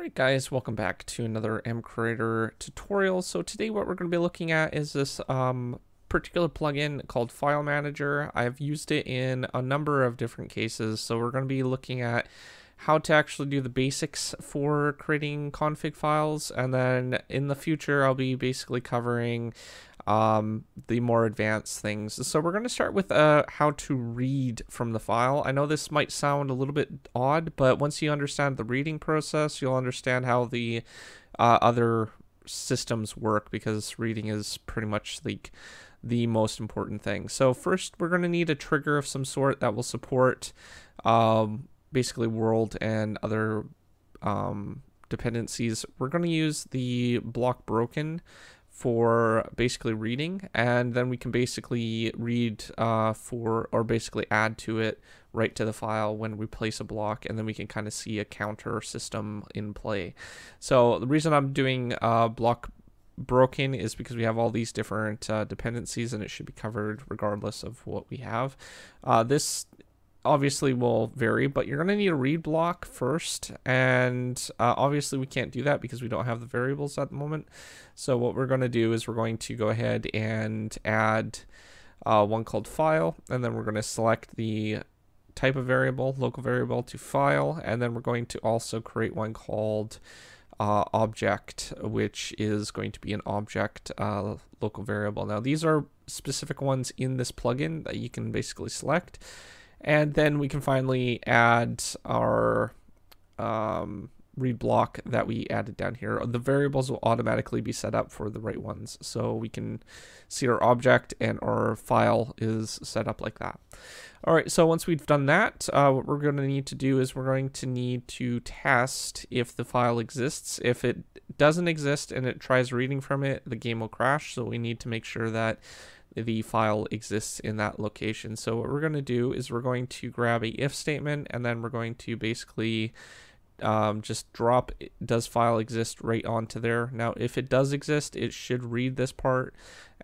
Alright guys, welcome back to another MCreator tutorial. So today what we're going to be looking at is this particular plugin called File Manager. I've used it in a number of different cases, so we're going to be looking at how to actually do the basics for creating config files, and then in the future I'll be basically covering the more advanced things. So we're going to start with how to read from the file. I know this might sound a little bit odd, but once you understand the reading process, you'll understand how the other systems work, because reading is pretty much the most important thing. So first we're going to need a trigger of some sort that will support basically world and other dependencies. We're going to use the block broken for basically reading, and then we can basically read basically add to it right to the file when we place a block, and then we can kind of see a counter system in play. So the reason I'm doing block broken is because we have all these different dependencies, and it should be covered regardless of what we have. This obviously will vary, but you're going to need a read block first, and obviously we can't do that because we don't have the variables at the moment. So what we're going to do is we're going to go ahead and add one called file, and then we're going to select the type of variable, local variable, to file, and then we're going to also create one called object, which is going to be an object local variable. Now these are specific ones in this plugin that you can basically select. And then we can finally add our read block that we added down here. The variables will automatically be set up for the right ones, so we can see our object and our file is set up like that. All right, so once we've done that, what we're going to need to do is we're going to need to test if the file exists. If it doesn't exist and it tries reading from it, the game will crash, so we need to make sure that the file exists in that location. So what we're going to do is we're going to grab a if statement, and then we're going to basically just drop does file exist right onto there. Now if it does exist, it should read this part,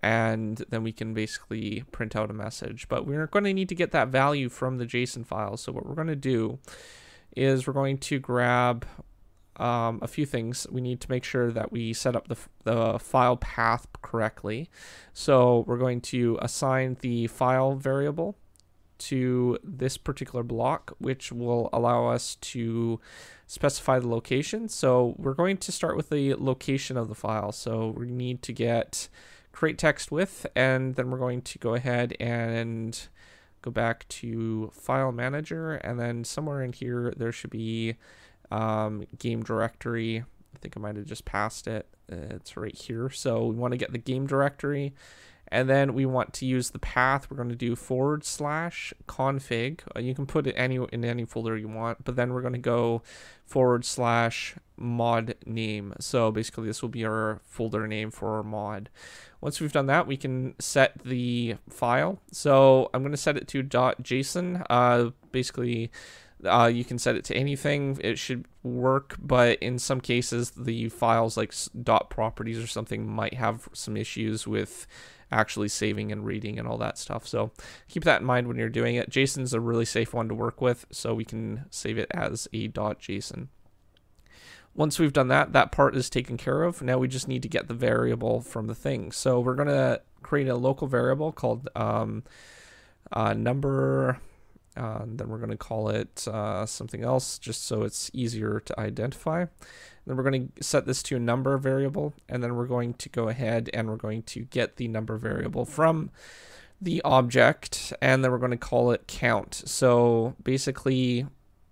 and then we can basically print out a message. But we're going to need to get that value from the JSON file. So what we're going to do is we're going to grab a few things. We need to make sure that we set up the file path correctly. So we're going to assign the file variable to this particular block, which will allow us to specify the location. So we're going to start with the location of the file. So we need to get create text with, and then we're going to go ahead and go back to File Manager, and then somewhere in here there should be game directory. I think I might have just passed it. It's right here. So we want to get the game directory, and then we want to use the path. We're going to do /config. You can put it in any folder you want, but then we're going to go /mod name. So basically this will be our folder name for our mod. Once we've done that, we can set the file. So I'm going to set it to .json. You can set it to anything. It should work, but in some cases the files like .properties or something might have some issues with actually saving and reading and all that stuff, so keep that in mind when you're doing it. JSON's a really safe one to work with, so we can save it as a .json. Once we've done that, that part is taken care of. Now we just need to get the variable from the thing. So we're going to create a local variable called number. Then we're going to call it something else, just so it's easier to identify. And then we're going to set this to a number variable, and then we're going to go ahead and we're going to get the number variable from the object, and then we're going to call it count. So basically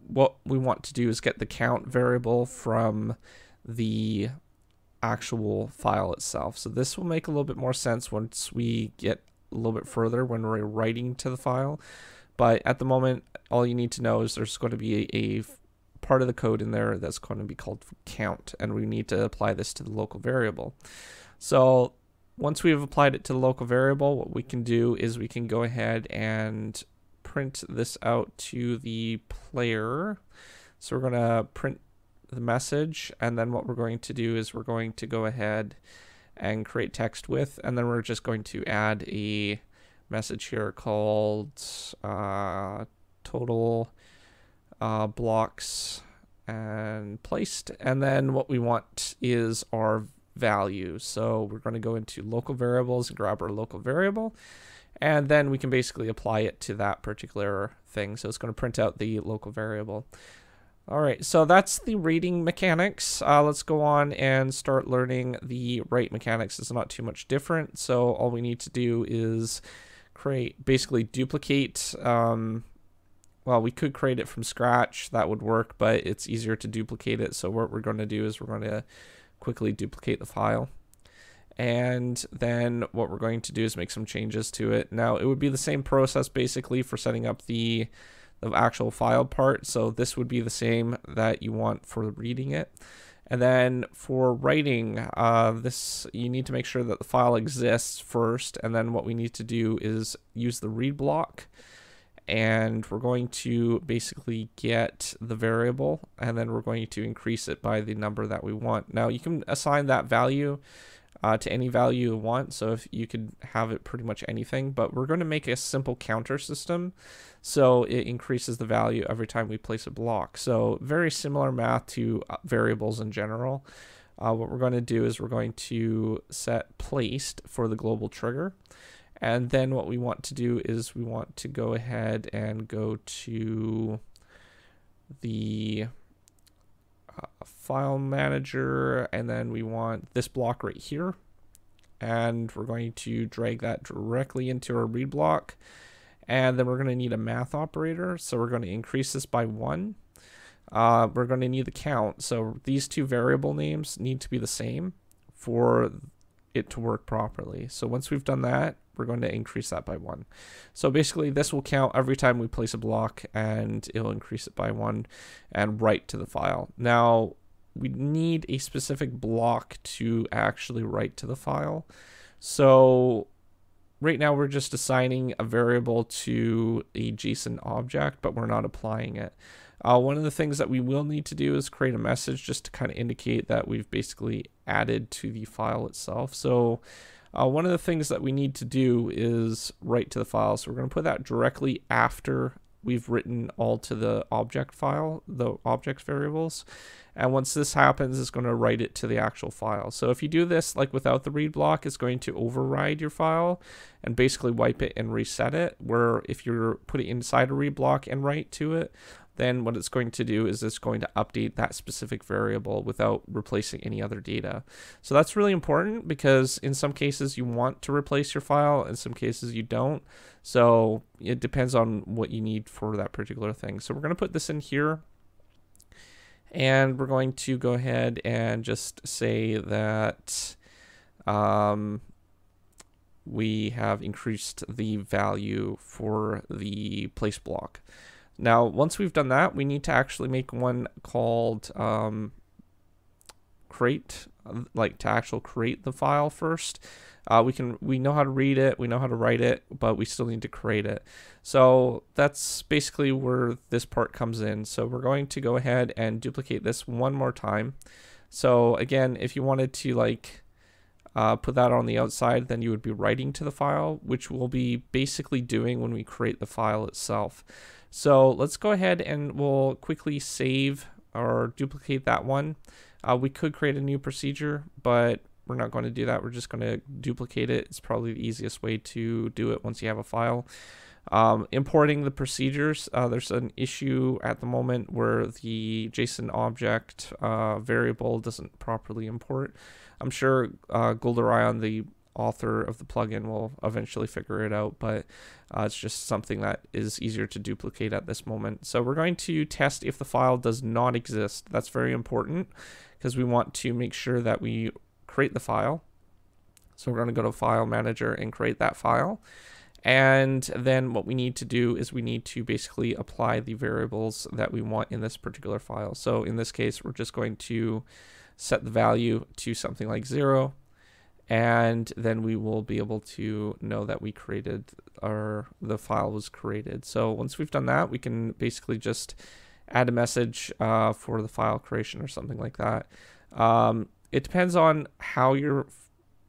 what we want to do is get the count variable from the actual file itself. So this will make a little bit more sense once we get a little bit further when we're writing to the file. But at the moment, all you need to know is there's going to be a part of the code in there that's going to be called count, and we need to apply this to the local variable. So once we've applied it to the local variable, what we can do is we can go ahead and print this out to the player. So we're going to print the message, and then what we're going to do is we're going to go ahead and create text with, and then we're just going to add a message here called total blocks and placed. And then what we want is our value. So we're going to go into local variables and grab our local variable. And then we can basically apply it to that particular thing. So it's going to print out the local variable. All right, so that's the reading mechanics. Let's go on and start learning the write mechanics. It's not too much different. So all we need to do is create, basically duplicate. Well, we could create it from scratch. That would work, but it's easier to duplicate it. So what we're going to do is we're going to quickly duplicate the file. And then what we're going to do is make some changes to it. Now, it would be the same process basically for setting up the actual file part. So this would be the same that you want for reading it. And then for writing, this you need to make sure that the file exists first. And then what we need to do is use the read block. And we're going to basically get the variable, and then we're going to increase it by the number that we want. Now you can assign that value to any value you want, so if you could have it pretty much anything, but we're going to make a simple counter system, so it increases the value every time we place a block. So very similar math to variables in general. What we're going to do is we're going to set placed for the global trigger, and then what we want to do is we want to go ahead and go to the File Manager, and then we want this block right here, and we're going to drag that directly into our read block. And then we're going to need a math operator, so we're going to increase this by 1. We're going to need the count, so these two variable names need to be the same for it to work properly. So once we've done that, we're going to increase that by 1. So basically this will count every time we place a block, and it'll increase it by 1 and write to the file. Now we need a specific block to actually write to the file. So right now we're just assigning a variable to a JSON object, but we're not applying it. One of the things that we will need to do is create a message just to kind of indicate that we've basically added to the file itself. So one of the things that we need to do is write to the file. So we're going to put that directly after we've written all to the object file, the object variables. And once this happens, it's going to write it to the actual file. So if you do this like without the read block, it's going to override your file and basically wipe it and reset it. Where if you put it inside a read block and write to it, then what it's going to do is it's going to update that specific variable without replacing any other data. So that's really important, because in some cases you want to replace your file, in some cases you don't. So it depends on what you need for that particular thing. So we're going to put this in here, and we're going to go ahead and just say that we have increased the value for the place block. Now, once we've done that, we need to actually make one called create, like to actually create the file first. We know how to read it, we know how to write it, but we still need to create it. So that's basically where this part comes in. So we're going to go ahead and duplicate this one more time. So again, if you wanted to like put that on the outside, then you would be writing to the file, which we'll be basically doing when we create the file itself. So let's go ahead and we'll quickly save or duplicate that one. We could create a new procedure, but we're not going to do that. We're just going to duplicate it. It's probably the easiest way to do it once you have a file. Importing the procedures, there's an issue at the moment where the JSON object variable doesn't properly import. I'm sure Golderion, the author of the plugin, will eventually figure it out, but it's just something that is easier to duplicate at this moment. So we're going to test if the file does not exist. That's very important, because we want to make sure that we create the file. So we're going to go to File Manager and create that file. And then what we need to do is we need to basically apply the variables that we want in this particular file. So in this case, we're just going to set the value to something like 0, and then we will be able to know that we created, or the file was created. So once we've done that, we can basically just add a message for the file creation or something like that. It depends on how your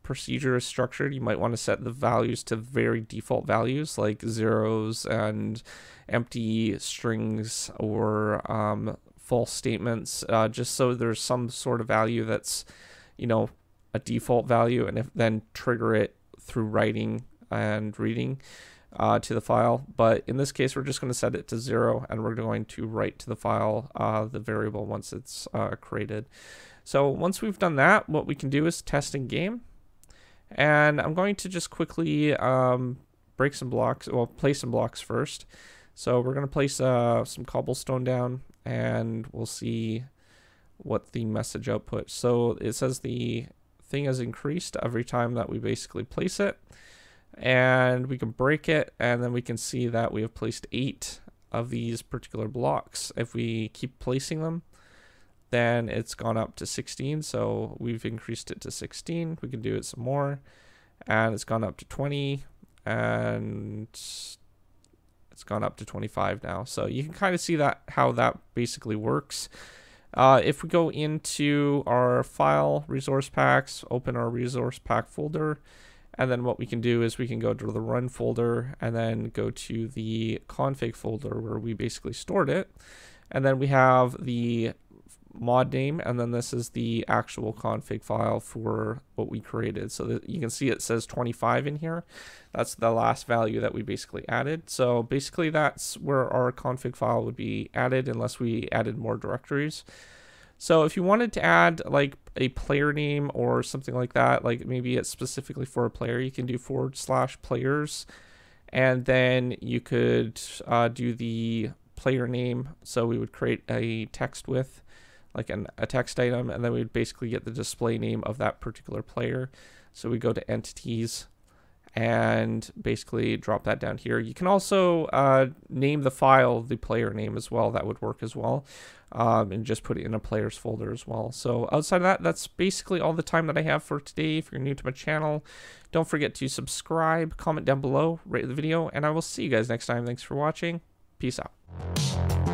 procedure is structured. You might want to set the values to very default values like zeros and empty strings, or false statements, just so there's some sort of value that's, you know, a default value, and if, then trigger it through writing and reading to the file. But in this case, we're just going to set it to 0, and we're going to write to the file the variable once it's created. So once we've done that, what we can do is test in game. And I'm going to just quickly break some blocks, well, place some blocks first. So we're going to place some cobblestone down, and we'll see what the message output. So it says the thing has increased every time that we basically place it. And we can break it, and then we can see that we have placed 8 of these particular blocks. If we keep placing them, then it's gone up to 16, so we've increased it to 16. We can do it some more, and it's gone up to 20, and it's gone up to 25 now. So you can kind of see that how that basically works. If we go into our file resource packs, open our resource pack folder, and then what we can do is we can go to the run folder and then go to the config folder where we basically stored it. And then we have the mod name, and then this is the actual config file for what we created. So that you can see it says 25 in here. That's the last value that we basically added. So basically that's where our config file would be added unless we added more directories. So if you wanted to add like a player name or something like that, like maybe it's specifically for a player, you can do /players, and then you could do the player name. So we would create a text with like a text item, and then we would basically get the display name of that particular player. So we go to entities and basically drop that down here. You can also name the file the player name as well. That would work as well, and just put it in a players folder as well. So outside of that, that's basically all the time that I have for today. If you're new to my channel, don't forget to subscribe, comment down below, rate the video, and I will see you guys next time. Thanks for watching. Peace out.